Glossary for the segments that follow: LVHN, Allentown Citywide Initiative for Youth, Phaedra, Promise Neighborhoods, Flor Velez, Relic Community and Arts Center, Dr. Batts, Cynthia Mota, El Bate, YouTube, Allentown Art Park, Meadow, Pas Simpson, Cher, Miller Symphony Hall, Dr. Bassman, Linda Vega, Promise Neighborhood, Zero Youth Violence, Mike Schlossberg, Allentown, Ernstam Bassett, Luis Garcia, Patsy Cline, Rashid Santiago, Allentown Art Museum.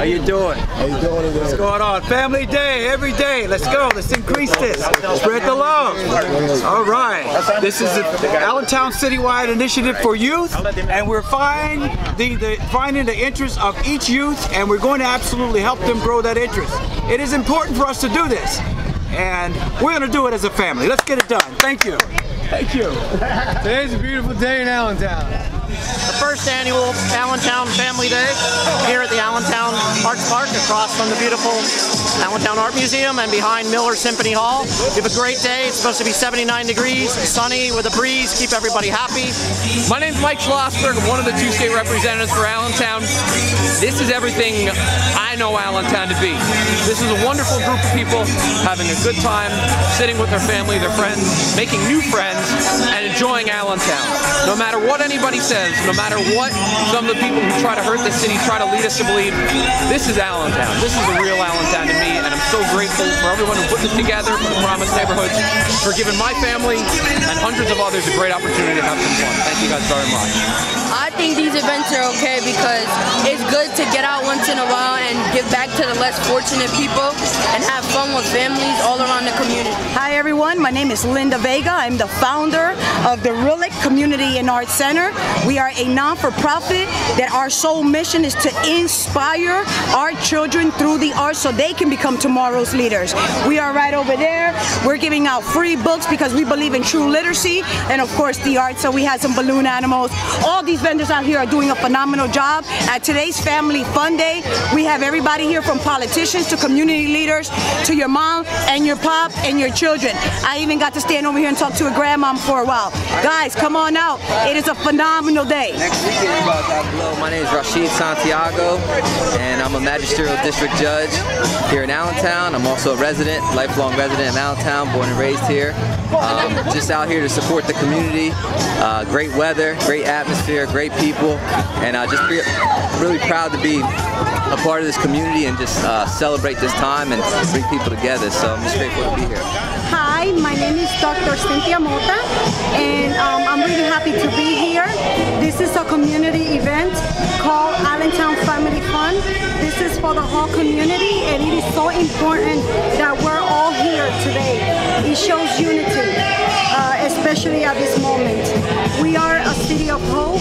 How you doing? How you doing today? What's going on? Family day, every day. Let's go. Let's increase this. Spread the love. All right. This is the Allentown Citywide Initiative for Youth, and we're finding the interests of each youth, and we're going to absolutely help them grow that interest. It is important for us to do this, and we're going to do it as a family. Let's get it done. Thank you. Thank you. Today's a beautiful day in Allentown. The first annual Allentown Family Day here at the Allentown Art Park, across from the beautiful Allentown Art Museum and behind Miller Symphony Hall. We have a great day. It's supposed to be 79 degrees, sunny with a breeze. Keep everybody happy. My name's Mike Schlossberg. I'm one of the two state representatives for Allentown. This is everything I know Allentown to be. This is a wonderful group of people having a good time, sitting with their family, their friends, making new friends, and enjoying Allentown. No matter what anybody says, no matter what some of the people who try to hurt the city try to lead us to believe, this is Allentown. This is the real Allentown to me, and I'm so grateful for everyone who put this together, for the Promise Neighborhoods, for giving my family and hundreds of others a great opportunity to have some fun. Thank you guys very much. I think these events are okay because it's good to get out once in a while and give back to the less fortunate people and have fun with families all around the community. Hi everyone, my name is Linda Vega. I'm the founder of the Relic Community and Arts Center. We are a non-for-profit that our sole mission is to inspire our children through the arts so they can become tomorrow's leaders. We are right over there. We're giving out free books because we believe in true literacy and of course the arts. So we had some balloon animals. All these vendors out here are doing a phenomenal job. At today's Family Fun Day, we have everybody here from politicians to community leaders to your mom and your pop and your children. I even got to stand over here and talk to a grandma for a while. Guys, come on out. It is a phenomenal day. Next weekend, hello, my name is Rashid Santiago, and I'm a magisterial district judge here in Allentown. I'm also a resident, lifelong resident of Allentown, born and raised here. Just out here to support the community. Great weather, great atmosphere, great people, and just really proud to be a part of this community and just celebrate this time and bring people together. So I'm just grateful to be here. Hi, my name is Dr. Cynthia Mota, and I'm really happy to be here. This is a community event called Allentown Family Fun. This is for the whole community, and it is so important that we're all here today. It shows unity, especially at this moment. We are a city of hope,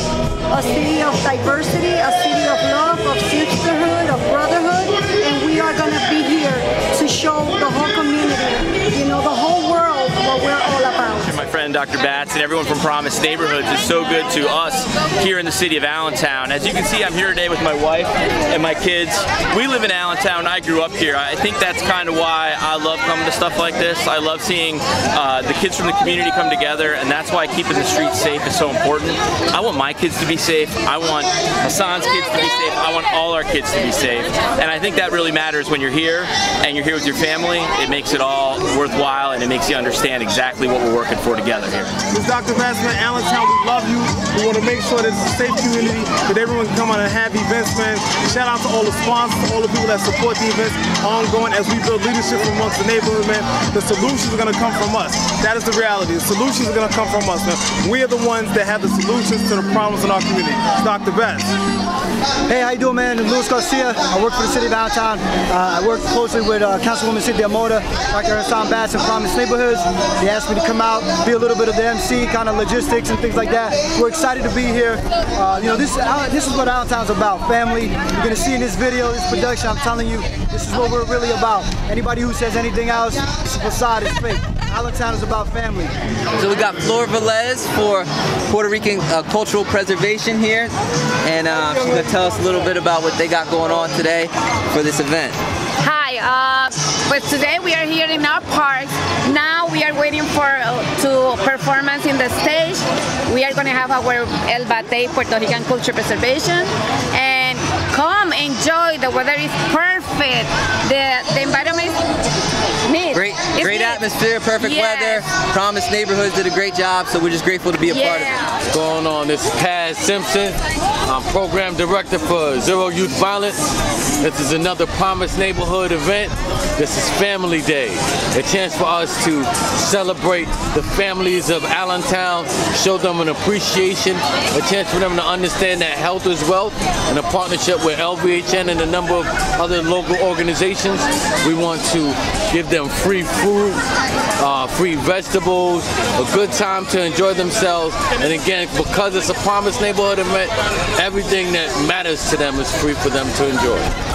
a city of diversity, a city of love, of sisterhood, of brotherhood, and we are going to be here to show the whole community, you know, the whole world what we're all about. And my friend Dr. Batts and everyone from Promise Neighborhoods is so good to us here in the city of Allentown. As you can see, I'm here today with my wife and my kids. We live in Allentown. I grew up here. I think that's kind of why I love coming to stuff like this. I love seeing the kids from the community come together, and that's why keeping the streets safe is so important. I want my kids to be safe. I want Hassan's kids to be safe. I want all our kids to be safe. And I think that really matters when you're here and you're here with your family. It makes it all worthwhile, and it makes you understand exactly what we're working for together here. This is Dr. Bassman, Allentown. We love you. We want to make sure that it's a safe community, that everyone can come out and have events, man. Shout out to all the sponsors, all the people that support the events ongoing as we build leadership amongst the neighborhood, man. The solutions are going to come from us. That is the reality. The solutions are going to come from us, man. We are the ones that have the solutions to the problems in our community. Dr. Batts. Hey, how you doing, man? Luis Garcia. I work for the city of Allentown. I work closely with Councilwoman Cynthia Mota, Dr. Ernstam Bassett, and Promise Neighborhoods. They asked me to come out, be a little bit of the MC, kind of logistics and things like that. We're excited to be here. You know, this is what Allentown's about, family. You're going to see in this video, this production, I'm telling you, this is what we're really about. Anybody who says anything else, it's a facade, it's fake. Allentown is about family. So we got Flor Velez for Puerto Rican cultural preservation here, and she's going to tell us a little bit about what they got going on today for this event. Hi, but today we are here in our park. Now we are waiting for to performance in the stage. We are going to have our El Bate Puerto Rican culture preservation, and come enjoy. The weather is perfect. The environment is neat. Great atmosphere, perfect weather. Promise Neighborhoods did a great job, so we're just grateful to be a part of it. What's going on? This is Pas Simpson. I'm program director for Zero Youth Violence. This is another Promise Neighborhood event. This is Family Day, a chance for us to celebrate the families of Allentown, show them an appreciation, a chance for them to understand that health is wealth, and a partnership with LVHN and a number of other local organizations. We want to give them free food, free vegetables, a good time to enjoy themselves, and again, because it's a Promise Neighborhood event, everything that matters to them is free for them to enjoy.